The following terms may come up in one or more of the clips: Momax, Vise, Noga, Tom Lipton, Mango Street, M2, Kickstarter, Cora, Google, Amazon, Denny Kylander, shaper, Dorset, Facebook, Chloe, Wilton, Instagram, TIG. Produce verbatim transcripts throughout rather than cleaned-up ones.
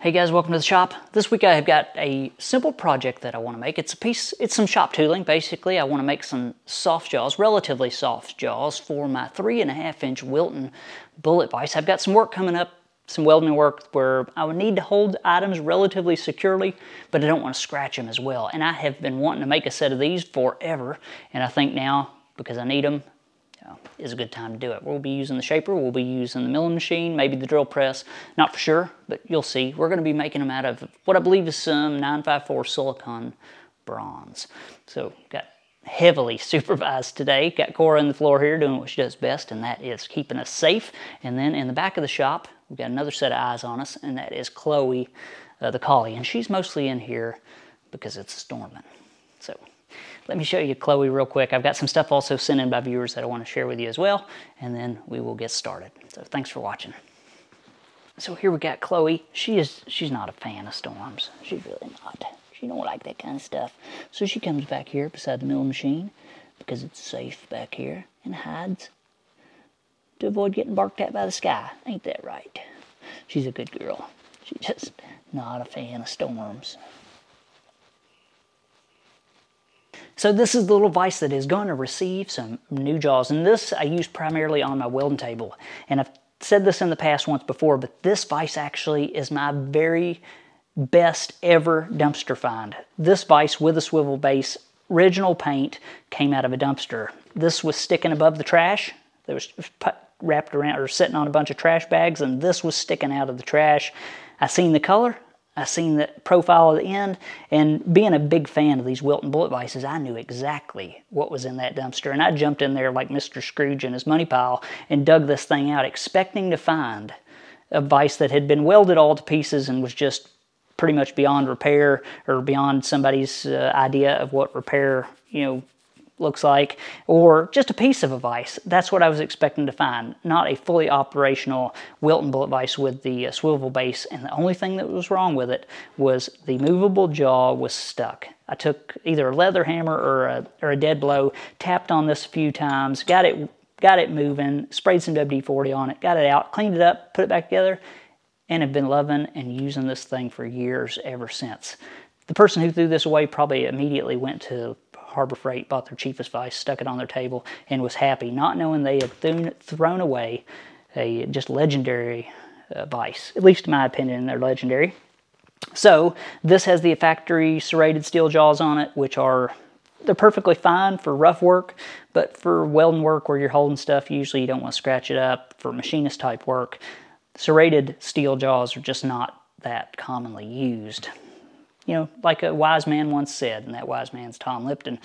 Hey guys, welcome to the shop. This week I have got a simple project that I want to make. It's a piece, it's some shop tooling. Basically, I want to make some soft jaws, relatively soft jaws for my three and a half inch Wilton bullet vise. I've got some work coming up, some welding work where I would need to hold items relatively securely, but I don't want to scratch them as well. And I have been wanting to make a set of these forever. And I think now, because I need them, is a good time to do it. We'll be using the shaper, we'll be using the milling machine, maybe the drill press, not for sure, but you'll see. We're going to be making them out of what I believe is some nine five four silicon bronze. So got heavily supervised today. Got Cora on the floor here doing what she does best, and that is keeping us safe. And then in the back of the shop, we've got another set of eyes on us, and that is Chloe, uh, the collie, and she's mostly in here because it's storming. So let me show you Chloe real quick. I've got some stuff also sent in by viewers that I want to share with you as well, and then we will get started. So thanks for watching. So here we got Chloe. She is, she's not a fan of storms. She's really not. She don't like that kind of stuff. So she comes back here beside the milling machine because it's safe back here and hides to avoid getting barked at by the sky. Ain't that right? She's a good girl. She's just not a fan of storms. So this is the little vise that is going to receive some new jaws, and this I use primarily on my welding table. And I've said this in the past once before, but this vise actually is my very best ever dumpster find. This vise with a swivel base, original paint, came out of a dumpster. This was sticking above the trash. There was wrapped around or sitting on a bunch of trash bags, and this was sticking out of the trash. I seen the color. I seen the profile of the end, and being a big fan of these Wilton bullet vices, I knew exactly what was in that dumpster, and I jumped in there like Mister Scrooge in his money pile and dug this thing out, expecting to find a vise that had been welded all to pieces and was just pretty much beyond repair or beyond somebody's uh, idea of what repair, you know, looks like, or just a piece of a vise. That's what I was expecting to find, not a fully operational Wilton bullet vise with the uh, swivel base, and the only thing that was wrong with it was the movable jaw was stuck. I took either a leather hammer or a, or a dead blow, tapped on this a few times, got it, got it moving, sprayed some W D forty on it, got it out, cleaned it up, put it back together, and have been loving and using this thing for years ever since. The person who threw this away probably immediately went to Harbor Freight, bought their cheapest vise, stuck it on their table, and was happy, not knowing they had th thrown away a just legendary uh, vise. At least in my opinion, they're legendary. So this has the factory serrated steel jaws on it, which are, they're perfectly fine for rough work, but for welding work where you're holding stuff, usually you don't want to scratch it up. For machinist type work, serrated steel jaws are just not that commonly used. You know, like a wise man once said, and that wise man's Tom Lipton,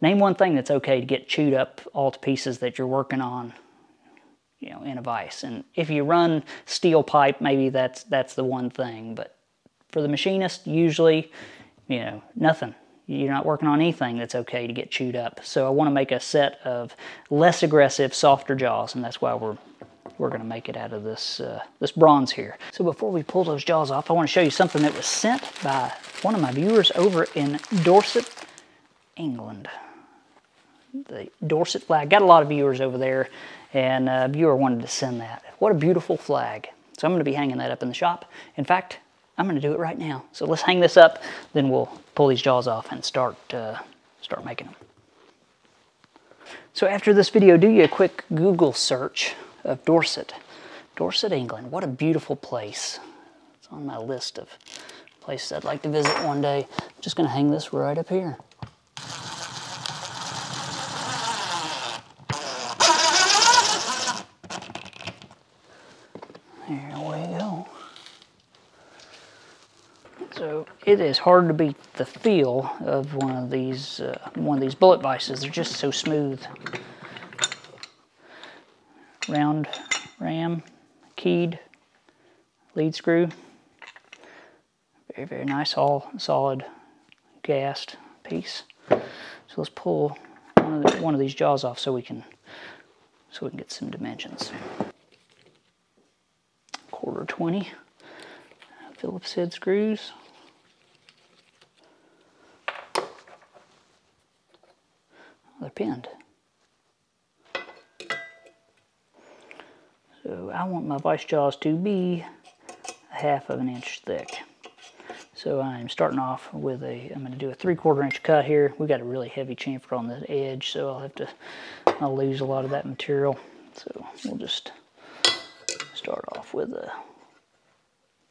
name one thing that's okay to get chewed up all to pieces that you're working on, you know, in a vise. And if you run steel pipe, maybe that's, that's the one thing. But for the machinist, usually, you know, nothing. You're not working on anything that's okay to get chewed up. So I want to make a set of less aggressive, softer jaws, and that's why we're We're gonna make it out of this uh, this bronze here. So before we pull those jaws off, I wanna show you something that was sent by one of my viewers over in Dorset, England. The Dorset flag, got a lot of viewers over there, and a viewer wanted to send that. What a beautiful flag. So I'm gonna be hanging that up in the shop. In fact, I'm gonna do it right now. So let's hang this up, then we'll pull these jaws off and start, uh, start making them. So after this video, do you a quick Google search of Dorset, Dorset, England. What a beautiful place. It's on my list of places I'd like to visit one day. I'm just gonna hang this right up here. There we go. So it is hard to beat the feel of one of these uh, one of these bullet vices. They're just so smooth. Round ram, keyed, lead screw. Very, very nice, all solid gassed piece. So let's pull one of, the, one of these jaws off so we can so we can get some dimensions. quarter twenty Phillips head screws. Oh, they're pinned. So I want my vise jaws to be a half of an inch thick. So I'm starting off with a, I'm going to do a three-quarter inch cut here. We've got a really heavy chamfer on the edge, so I'll have to, I'll lose a lot of that material. So we'll just start off with a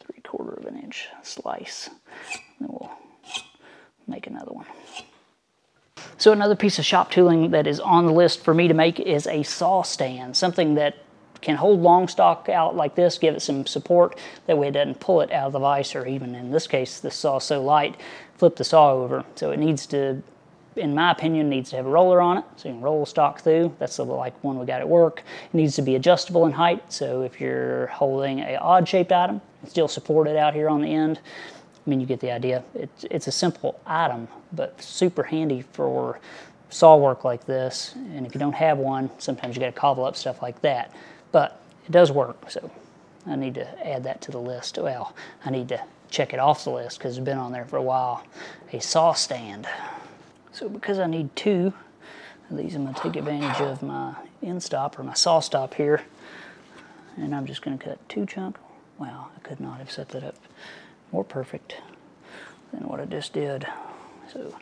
three-quarter of an inch slice. And then we'll make another one. So another piece of shop tooling that is on the list for me to make is a saw stand, something that can hold long stock out like this, give it some support, that way it doesn't pull it out of the vise, or even in this case, the saw's so light, flip the saw over. So it needs to, in my opinion, needs to have a roller on it, so you can roll stock through. That's the like one we got at work. It needs to be adjustable in height, so if you're holding an odd-shaped item, it's still supported out here on the end. I mean, you get the idea. It's, it's a simple item, but super handy for saw work like this, and if you don't have one, sometimes you got to cobble up stuff like that. But it does work, so I need to add that to the list. Well, I need to check it off the list because it's been on there for a while. A saw stand. So because I need two of these, I'm going to take advantage of my end stop or my saw stop here, and I'm just going to cut two chunk. Wow, I could not have set that up more perfect than what I just did. So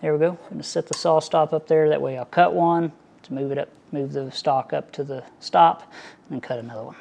there we go. I'm going to set the saw stop up there. That way I'll cut one to move it up, move the stock up to the stop, and then cut another one.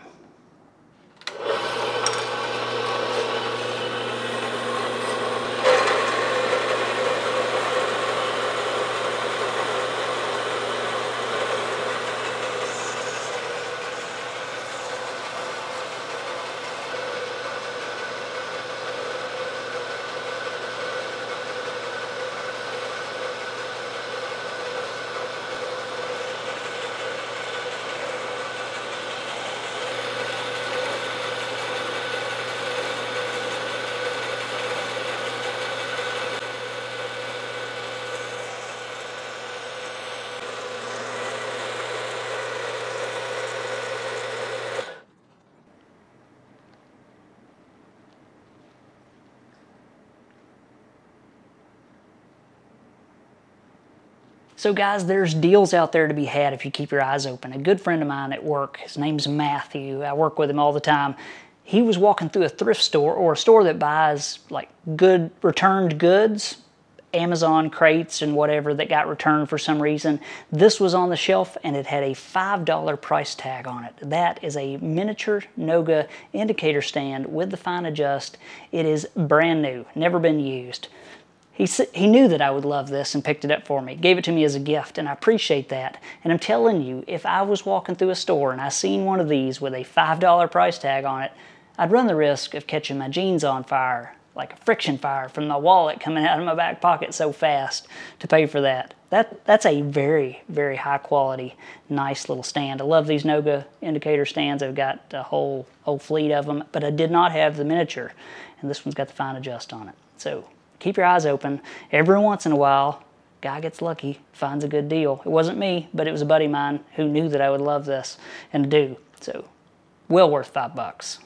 So guys, there's deals out there to be had if you keep your eyes open. A good friend of mine at work, his name's Matthew, I work with him all the time. He was walking through a thrift store, or a store that buys like good returned goods, Amazon crates and whatever that got returned for some reason. This was on the shelf and it had a five dollar price tag on it. That is a miniature Noga indicator stand with the fine adjust. It is brand new, never been used. He, he knew that I would love this and picked it up for me, gave it to me as a gift, and I appreciate that. And I'm telling you, if I was walking through a store and I seen one of these with a five dollar price tag on it, I'd run the risk of catching my jeans on fire, like a friction fire from my wallet coming out of my back pocket so fast to pay for that. That that's a very, very high quality, nice little stand. I love these Noga indicator stands. I've got a whole, whole fleet of them, but I did not have the miniature, and this one's got the fine adjust on it. So keep your eyes open. Every once in a while, guy gets lucky, finds a good deal. It wasn't me, but it was a buddy of mine who knew that I would love this, and do. So, well worth five bucks.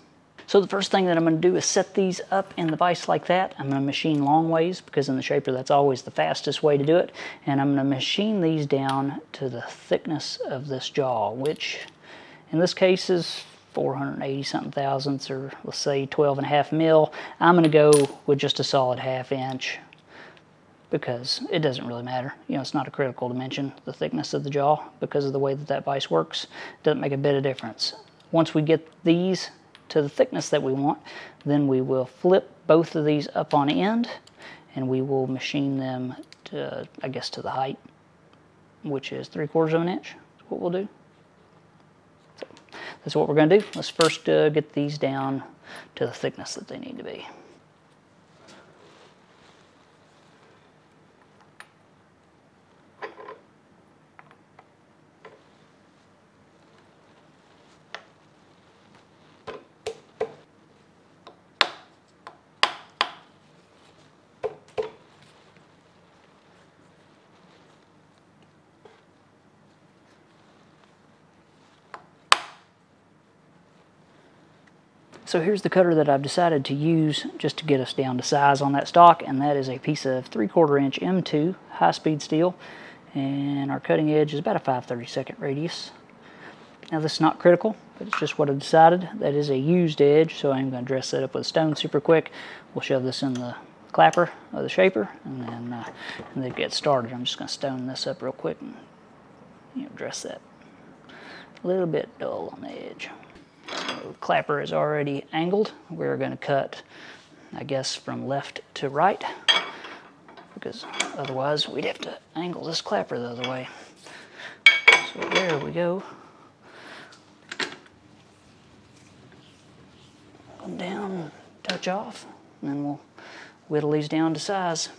So the first thing that I'm gonna do is set these up in the vise like that. I'm gonna machine long ways, because in the shaper, that's always the fastest way to do it. And I'm gonna machine these down to the thickness of this jaw, which in this case is four hundred eighty something thousandths, or let's say twelve and a half mil. I'm gonna go with just a solid half inch because it doesn't really matter. You know, it's not a critical dimension, the thickness of the jaw, because of the way that that vise works. Doesn't make a bit of difference. Once we get these to the thickness that we want, then we will flip both of these up on end and we will machine them to, I guess, to the height, which is three quarters of an inch. That's what we'll do. That's what we're going to do. Let's first uh, get these down to the thickness that they need to be. So here's the cutter that I've decided to use just to get us down to size on that stock, and that is a piece of three-quarter inch M two high-speed steel, and our cutting edge is about a five thirty-second radius. Now this is not critical, but it's just what I decided. That is a used edge, so I'm going to dress that up with stone super quick. We'll shove this in the clapper or the shaper, and then uh, and they get started. I'm just going to stone this up real quick and, you know, dress that a little bit dull on the edge. So clapper is already angled. We're going to cut, I guess, from left to right, because otherwise we'd have to angle this clapper the other way. So there we go. Come down, touch off, and then we'll whittle these down to size.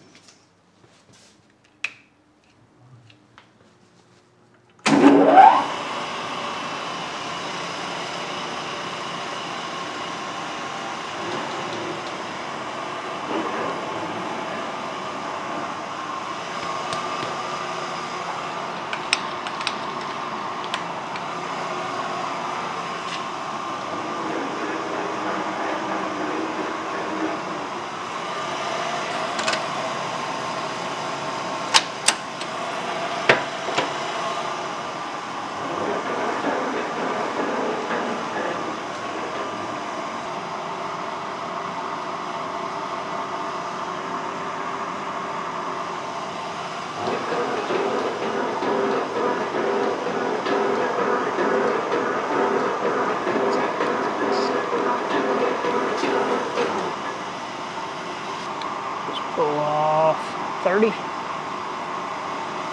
thirty,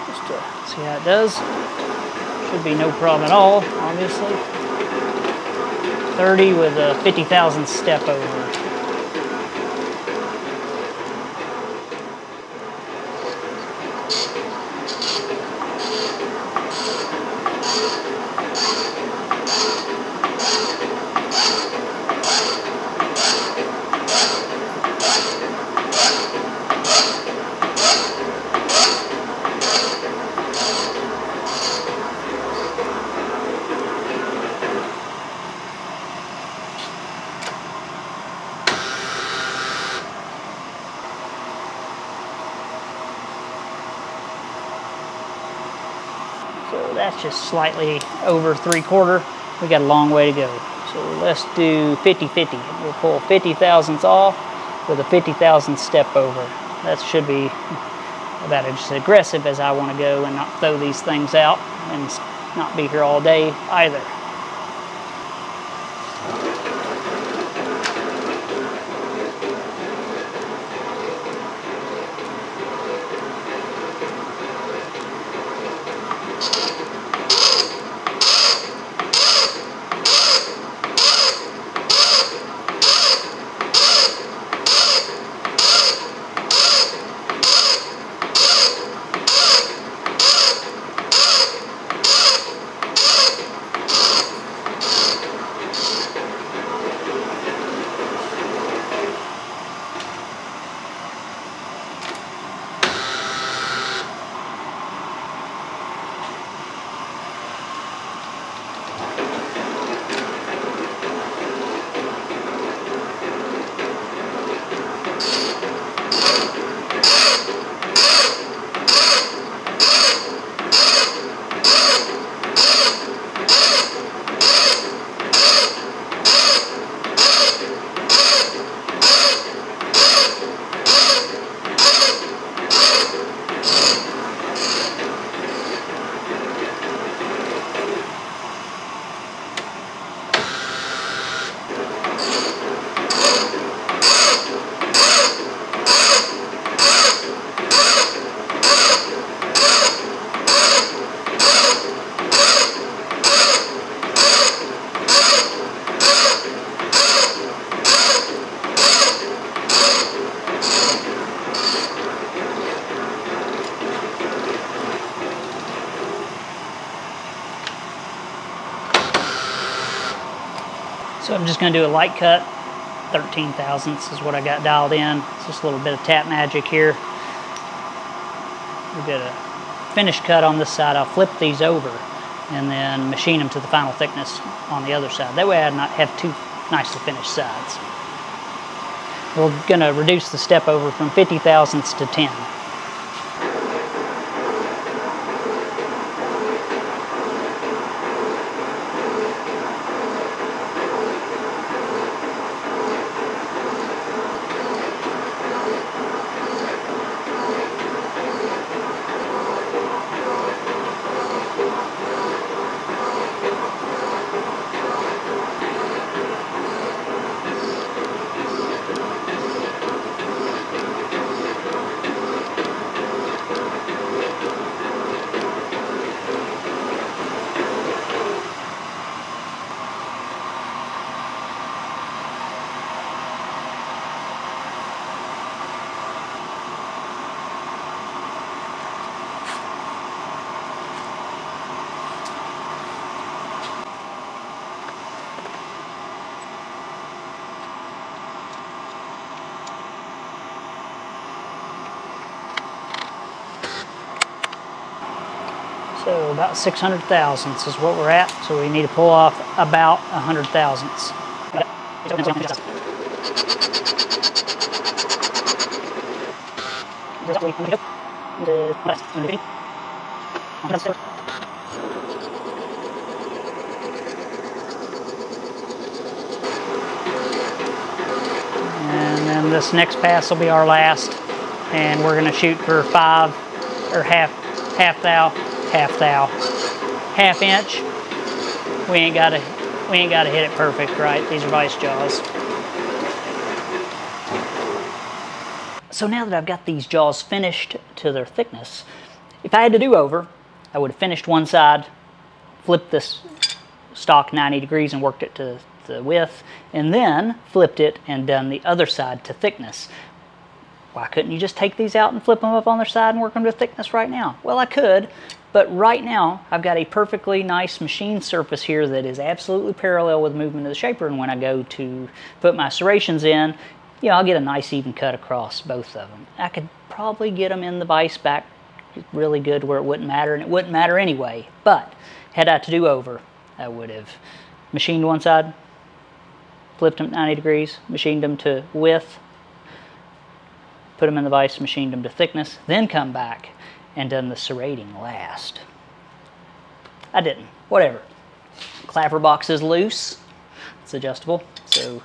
just to see how it does. Should be no problem at all, obviously. thirty with a fifty thousandth step over. That's just slightly over three quarter. We got a long way to go. So let's do fifty fifty. We'll pull fifty thousandths off with a fifty thousandth step over. That should be about as aggressive as I want to go and not throw these things out and not be here all day either. So I'm just going to do a light cut. thirteen thousandths is what I got dialed in. It's just a little bit of tap magic here. We've got a finish cut on this side. I'll flip these over and then machine them to the final thickness on the other side. That way I'd not have two nicely finished sides. We're going to reduce the step over from fifty thousandths to ten. So about six hundred thousandths is what we're at. So we need to pull off about a hundred thousandths. And then this next pass will be our last, and we're going to shoot for five or half half thou half thou half inch. We ain't got to we ain't got to hit it perfect, right? These are vice jaws. So now that I've got these jaws finished to their thickness, if I had to do over, I would have finished one side, flipped this stock ninety degrees and worked it to the width, and then flipped it and done the other side to thickness. Why couldn't you just take these out and flip them up on their side and work them to thickness right now? Well, I could, but right now I've got a perfectly nice machine surface here that is absolutely parallel with the movement of the shaper, and when I go to put my serrations in, you know, I'll get a nice even cut across both of them. I could probably get them in the vise back really good where it wouldn't matter, and it wouldn't matter anyway. But had I to do over, I would have machined one side, flipped them ninety degrees, machined them to width, put them in the vise, machined them to thickness, then come back and done the serrating last. I didn't. Whatever. Clapper box is loose. It's adjustable. So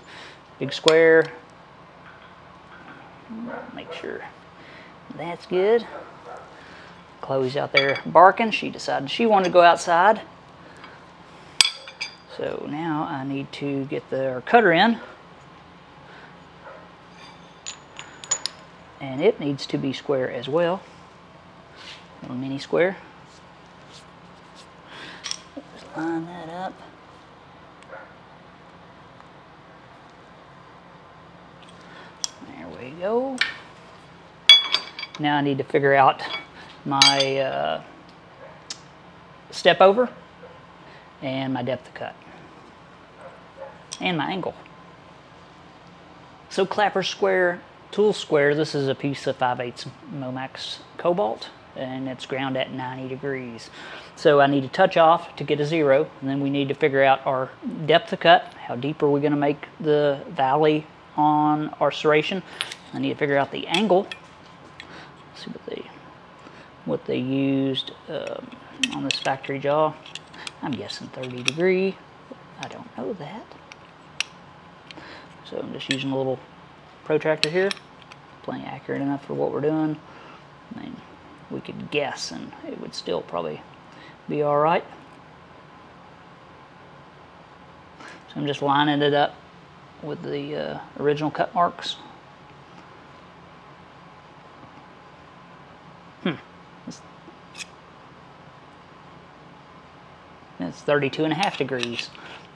big square. Make sure that's good. Chloe's out there barking. She decided she wanted to go outside. So now I need to get the cutter in. And it needs to be square as well. Little mini square. Just line that up. There we go. Now I need to figure out my uh, step over and my depth of cut and my angle. So clapper square, tool square. This is a piece of five eighths Momax cobalt, and it's ground at ninety degrees. So I need to touch off to get a zero, and then we need to figure out our depth of cut. How deep are we going to make the valley on our serration? I need to figure out the angle. Let's see what the what they used um, on this factory jaw. I'm guessing thirty degree. I don't know that. So I'm just using a little protractor here. Plenty accurate enough for what we're doing. I mean, we could guess and it would still probably be all right. So I'm just lining it up with the uh, original cut marks. Hmm. It's thirty-two and a half degrees.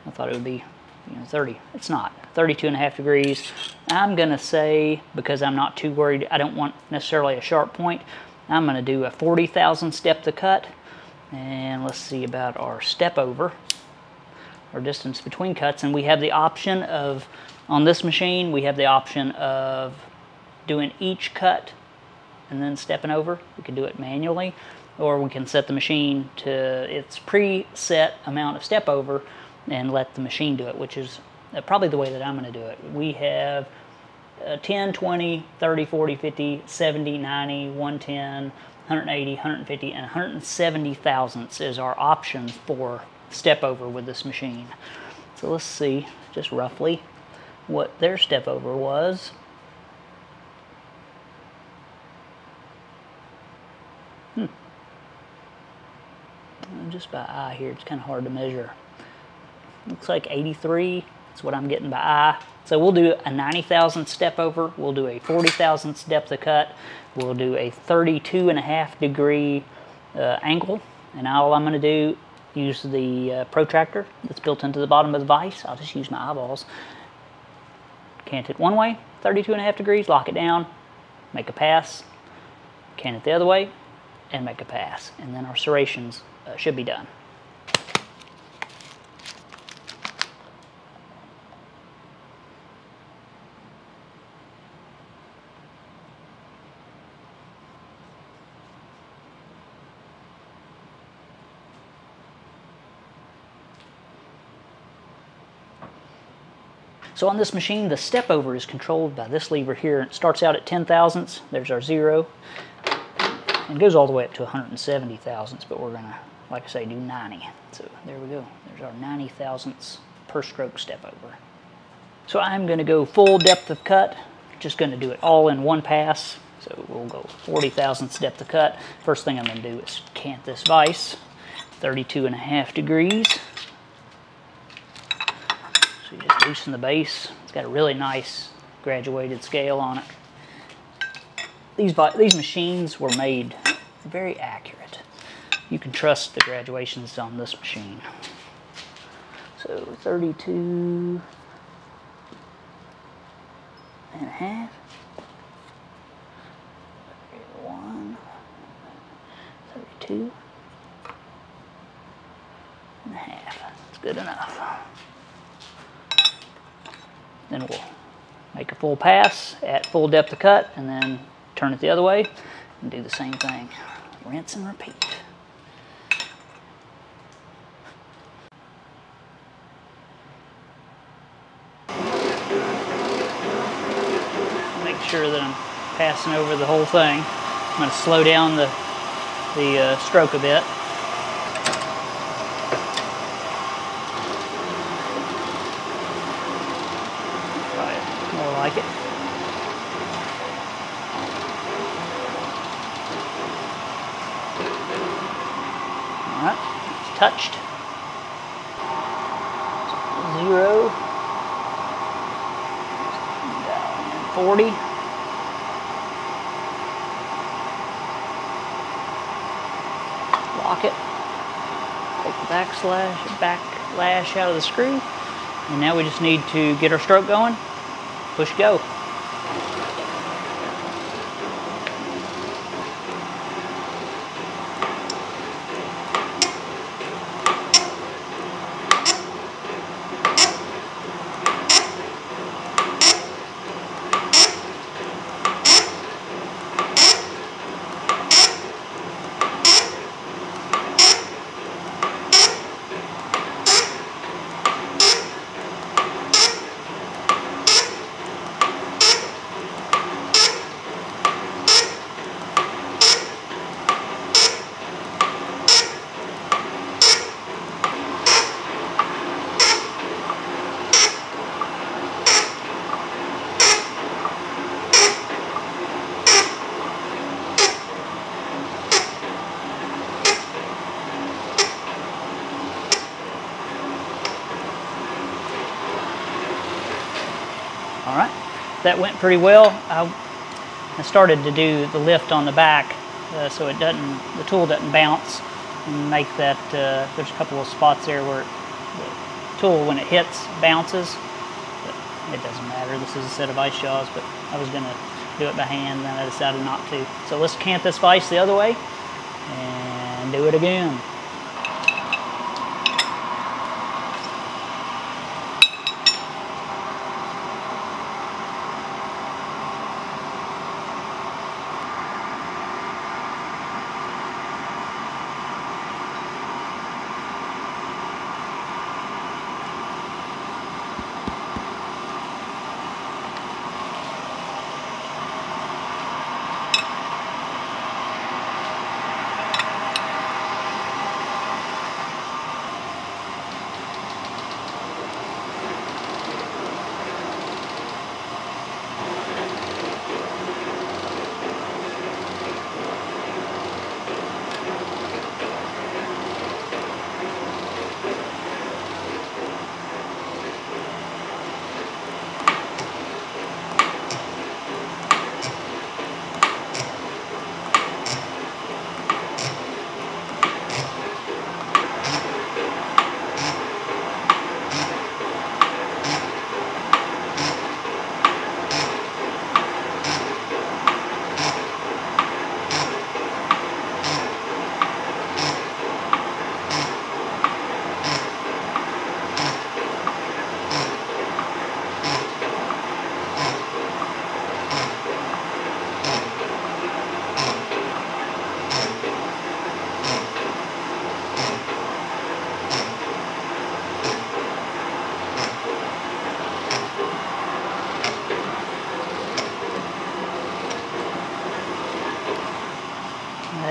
I thought it would be, you know, thirty. It's not. thirty-two and a half degrees. I'm going to say, because I'm not too worried, I don't want necessarily a sharp point, I'm going to do a forty thousandth depth of cut. And let's see about our step over, our distance between cuts. And we have the option of, on this machine, we have the option of doing each cut and then stepping over. We can do it manually, or we can set the machine to its preset amount of step over and let the machine do it, which is probably the way that I'm going to do it. We have uh, ten, twenty, thirty, forty, fifty, seventy, ninety, one ten, one eighty, one fifty, and one seventy thousandths is our option for step over with this machine. So let's see just roughly what their step over was. Hmm. Just by eye here, it's kind of hard to measure. Looks like eighty-three. That's what I'm getting by eye. So we'll do a ninety thousandth step over. We'll do a forty thousandth depth of cut. We'll do a thirty-two and a half degree uh, angle. And all I'm going to do, use the uh, protractor that's built into the bottom of the vise. I'll just use my eyeballs. Cant it one way, thirty-two and a half degrees, lock it down, make a pass. Cant it the other way, and make a pass. And then our serrations uh, should be done. So on this machine, the step over is controlled by this lever here. It starts out at ten thousandths, there's our zero, and goes all the way up to one hundred seventy thousandths, but we're going to, like I say, do ninety. So there we go. There's our ninety thousandths per stroke step over. So I'm going to go full depth of cut, just going to do it all in one pass. So we'll go forty thousandths depth of cut. First thing I'm going to do is cant this vise, thirty-two and a half degrees. So you just loosen the base. It's got a really nice graduated scale on it. These, these machines were made very accurate. You can trust the graduations on this machine. So thirty-two and a half. thirty-two and a half. That's good enough. Then we'll make a full pass at full depth of cut and then turn it the other way and do the same thing. Rinse and repeat. Make sure that I'm passing over the whole thing. I'm going to slow down the the uh, stroke a bit. Right, more like it. All right, it's touched. Zero. forty. Lock it, take the backslash, backlash out of the screw, and now we just need to get our stroke going, push go. That went pretty well. I, I started to do the lift on the back uh, so it doesn't, the tool doesn't bounce and make that, uh, there's a couple of spots there where the tool when it hits bounces, but it doesn't matter. This is a set of vise jaws, but I was going to do it by hand and I decided not to. So let's cant this vise the other way and do it again.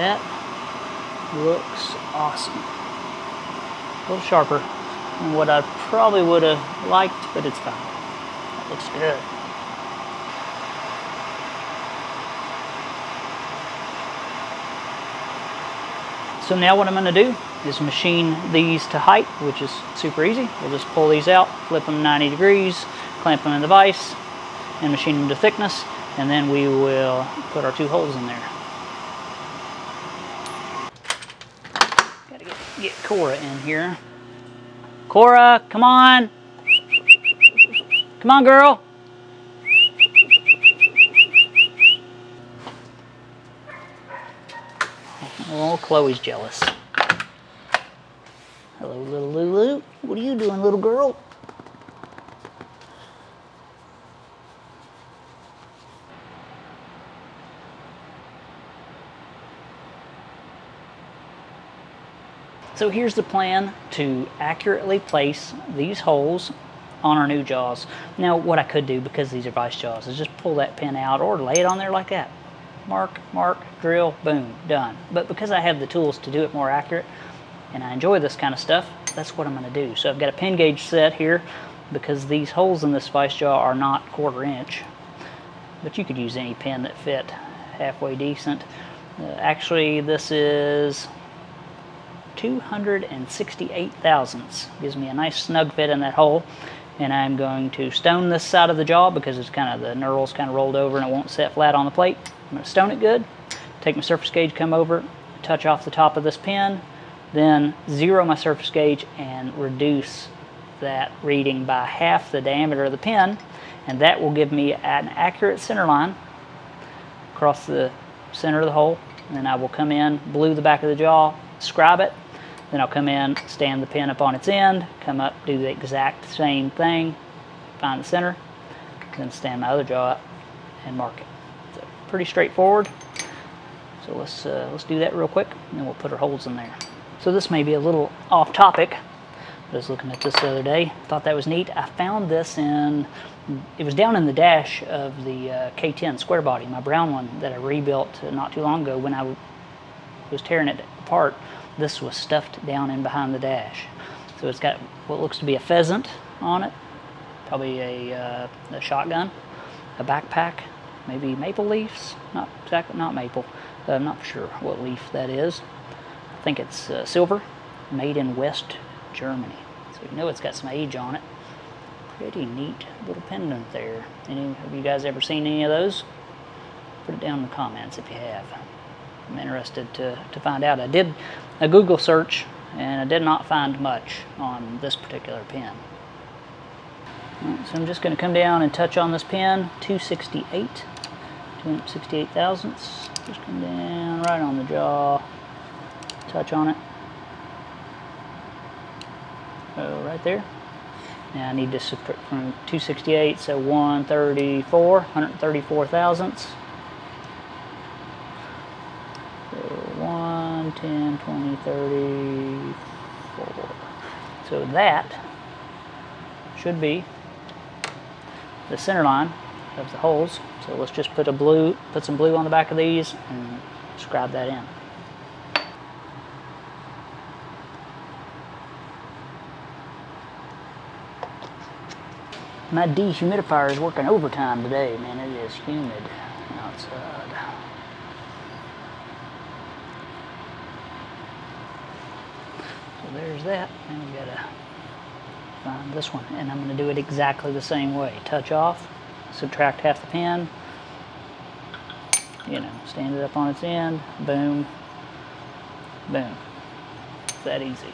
That looks awesome. A little sharper than what I probably would have liked, but it's fine. That looks good. So now what I'm going to do is machine these to height, which is super easy. We'll just pull these out, flip them ninety degrees, clamp them in the vise, and machine them to thickness, and then we will put our two holes in there. Gotta get, get Cora in here. Cora, come on! Come on, girl! Oh, Chloe's jealous. Hello, little Lulu. What are you doing, little girl? So here's the plan to accurately place these holes on our new jaws. Now, what I could do, because these are vice jaws, is just pull that pin out or lay it on there like that. Mark, mark, drill, boom, done. But because I have the tools to do it more accurate, and I enjoy this kind of stuff, that's what I'm going to do. So I've got a pin gauge set here because these holes in this vice jaw are not quarter inch. But you could use any pin that fit halfway decent. Uh, actually, this is two hundred sixty-eight thousandths. Gives me a nice snug fit in that hole. And I'm going to stone this side of the jaw because it's kind of, the knurl's kind of rolled over and it won't set flat on the plate. I'm going to stone it good, take my surface gauge, come over, touch off the top of this pin, then zero my surface gauge and reduce that reading by half the diameter of the pin, and that will give me an accurate center line across the center of the hole. And then I will come in, blue the back of the jaw, scribe it, then I'll come in, stand the pin up on its end, come up, do the exact same thing, find the center, then stand my other jaw up and mark it. So pretty straightforward. So let's, uh, let's do that real quick, and then we'll put our holes in there. So this may be a little off topic, but I was looking at this the other day, thought that was neat. I found this in, it was down in the dash of the uh, K ten square body, my brown one that I rebuilt not too long ago when I was tearing it apart. This was stuffed down in behind the dash. So it's got what looks to be a pheasant on it, probably a, uh, a shotgun, a backpack, maybe maple leaves, not exactly, not maple. I'm not sure what leaf that is. I think it's uh, silver, made in West Germany. So you know it's got some age on it. Pretty neat little pendant there. Any, have you guys ever seen any of those? Put it down in the comments if you have. I'm interested to, to find out. I did a Google search and I did not find much on this particular pin. Right, so I'm just going to come down and touch on this pin, two hundred sixty-eight thousandths. Just come down right on the jaw. Touch on it. Oh, right there. Now I need to subtract from two sixty-eight, so one thirty-four, one hundred thirty-four thousandths. So one, ten, twenty, thirty-four. So that should be the center line of the holes. So let's just put a blue, put some blue on the back of these and scribe that in. My dehumidifier is working overtime today, man. It is humid outside. So there's that. And we gotta find this one. And I'm gonna do it exactly the same way. Touch off, subtract half the pin, you know, stand it up on its end, boom, boom. It's that easy.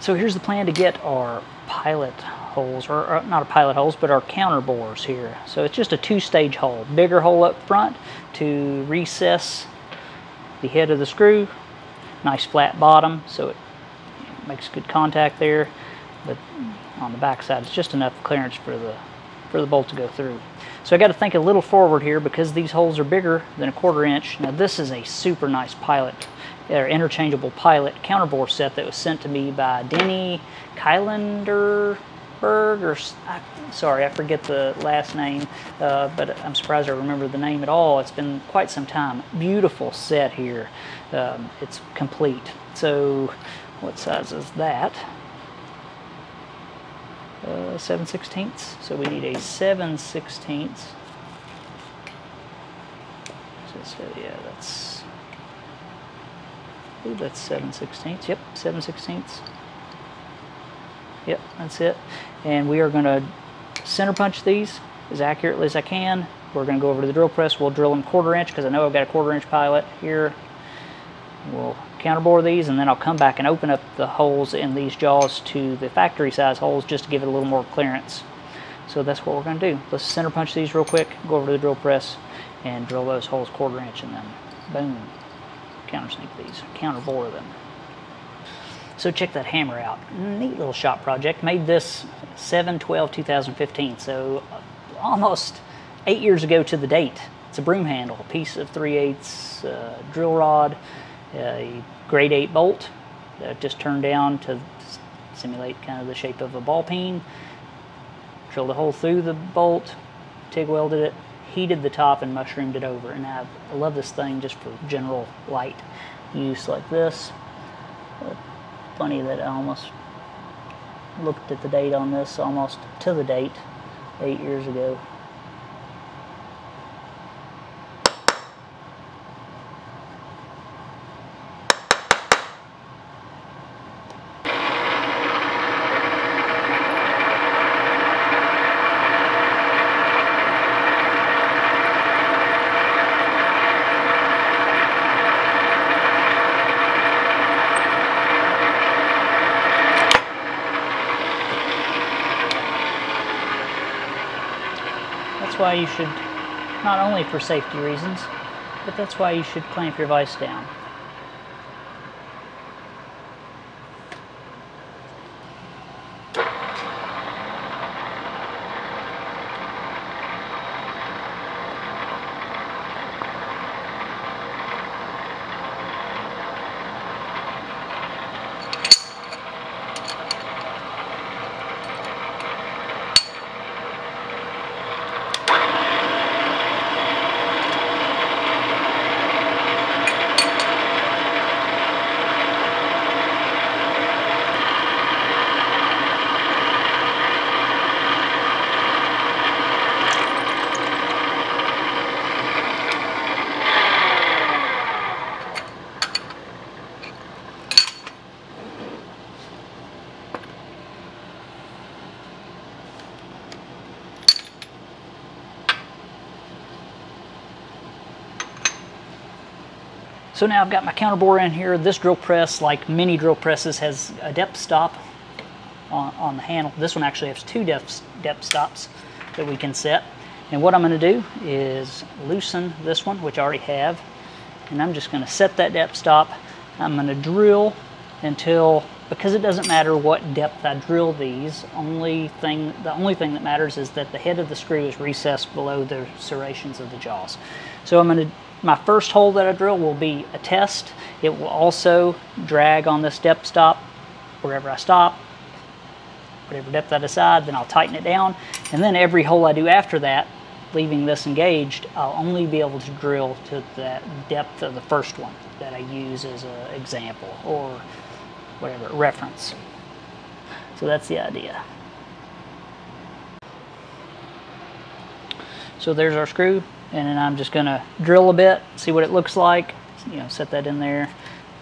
So here's the plan to get our pilot holes, or, or not our pilot holes, but our counter bores here. So it's just a two-stage hole. Bigger hole up front to recess the head of the screw. Nice flat bottom, so it makes good contact there. But on the back side, it's just enough clearance for the for the bolt to go through. So I got to think a little forward here because these holes are bigger than a quarter inch. Now this is a super nice pilot, or interchangeable pilot counterbore set that was sent to me by Denny Kylander, Berg, or I, sorry, I forget the last name, uh, but I'm surprised I remember the name at all. It's been quite some time. Beautiful set here. Um, it's complete. So what size is that? Uh, seven sixteenths. So we need a seven sixteenths. So, so yeah, that's, ooh, that's seven sixteenths. Yep, seven sixteenths. Yep, that's it. And we are going to center punch these as accurately as I can. We're going to go over to the drill press. We'll drill them quarter inch because I know I've got a quarter inch pilot here. We'll counterbore these, and then I'll come back and open up the holes in these jaws to the factory size holes just to give it a little more clearance. So that's what we're going to do. Let's center punch these real quick, go over to the drill press, and drill those holes quarter inch, and then boom, countersink these, counterbore them. So check that hammer out. Neat little shop project. Made this seven twelve two thousand fifteen, so almost eight years ago to the date. It's a broom handle, a piece of three eighths uh, drill rod, a grade eight bolt that I just turned down to simulate kind of the shape of a ball peen. Drilled a hole through the bolt, TIG welded it, heated the top, and mushroomed it over. And I love this thing just for general light use like this. Funny that I almost looked at the date on this, almost to the date, eight years ago. Why you should, not only for safety reasons, but that's why you should clamp your vise down. So now I've got my counterbore in here. This drill press, like many drill presses, has a depth stop on, on the handle. This one actually has two depth, depth stops that we can set. And what I'm going to do is loosen this one, which I already have. And I'm just going to set that depth stop. I'm going to drill until, because it doesn't matter what depth I drill these, only thing, the only thing that matters is that the head of the screw is recessed below the serrations of the jaws. So I'm going to My first hole that I drill will be a test. It will also drag on this depth stop wherever I stop, whatever depth I decide, then I'll tighten it down. And then every hole I do after that, leaving this engaged, I'll only be able to drill to that depth of the first one that I use as an example or whatever, reference. So that's the idea. So there's our screw. And then I'm just gonna drill a bit, see what it looks like, you know, set that in there,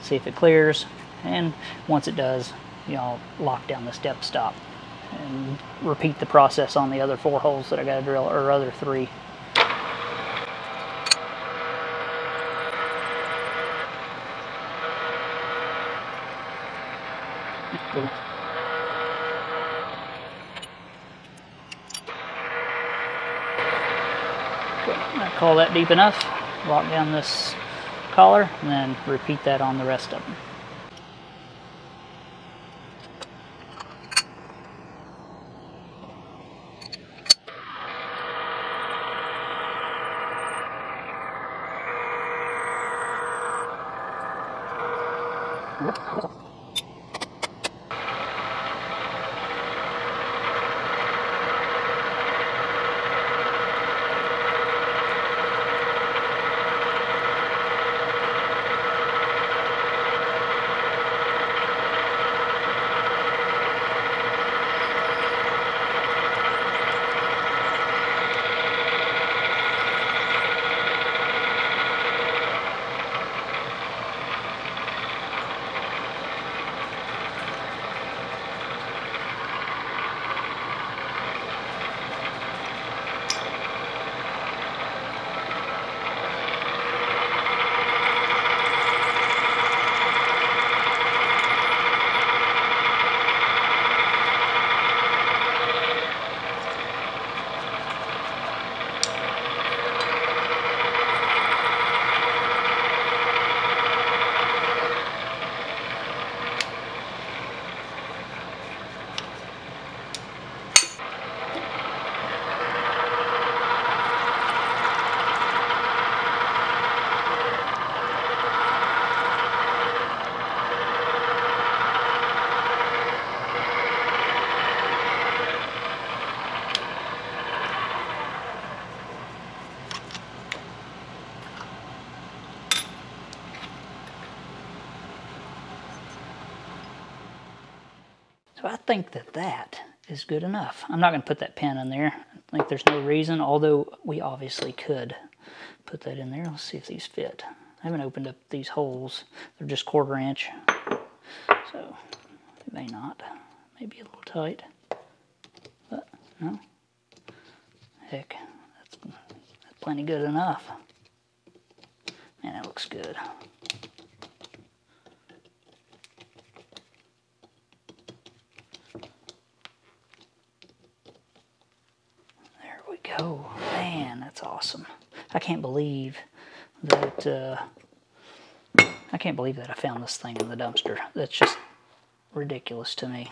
see if it clears. And once it does, you know, I'll lock down this depth stop and repeat the process on the other four holes that I gotta drill, or other three. Cool. Call that deep enough, lock down this collar, and then repeat that on the rest of them. So I think that that is good enough. I'm not going to put that pin in there. I think there's no reason, although we obviously could put that in there. Let's see if these fit. I haven't opened up these holes. They're just quarter inch, so they may not. Maybe a little tight, but no. Heck, that's, that's plenty good enough. Man, that looks good. There we go. Man, that's awesome. I can't believe that, uh, I can't believe that I found this thing in the dumpster. That's just ridiculous to me.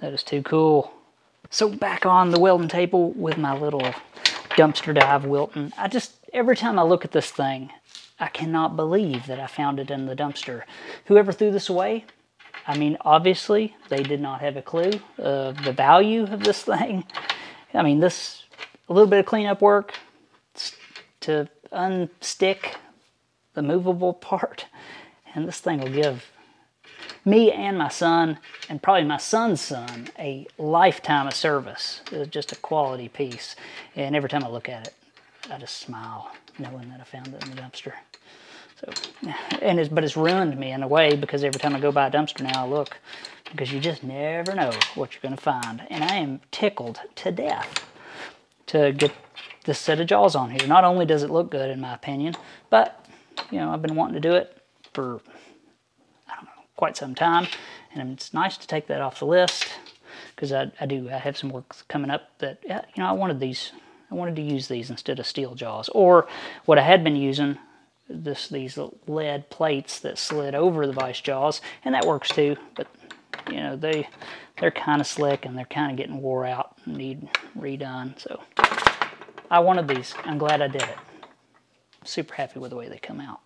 That is too cool. So back on the welding table with my little dumpster dive Wilton. I just, every time I look at this thing, I cannot believe that I found it in the dumpster. Whoever threw this away, I mean, obviously they did not have a clue of the value of this thing. I mean, this, a little bit of cleanup work to unstick the movable part, and this thing will give me and my son, and probably my son's son, a lifetime of service. It's just a quality piece. And every time I look at it, I just smile, knowing that I found it in the dumpster. So, and it's, but it's ruined me in a way, because every time I go by a dumpster now, I look, because you just never know what you're going to find. And I am tickled to death to get this set of jaws on here. Not only does it look good, in my opinion, but, you know, I've been wanting to do it for quite some time, and it's nice to take that off the list, because I, I do I have some work coming up that, you know, I wanted these I wanted to use these instead of steel jaws, or what I had been using, this these lead plates that slid over the vice jaws, and that works too, but you know, they they're kind of slick and they're kind of getting wore out and need redone, so I wanted these. I'm glad I did it. Super happy with the way they come out.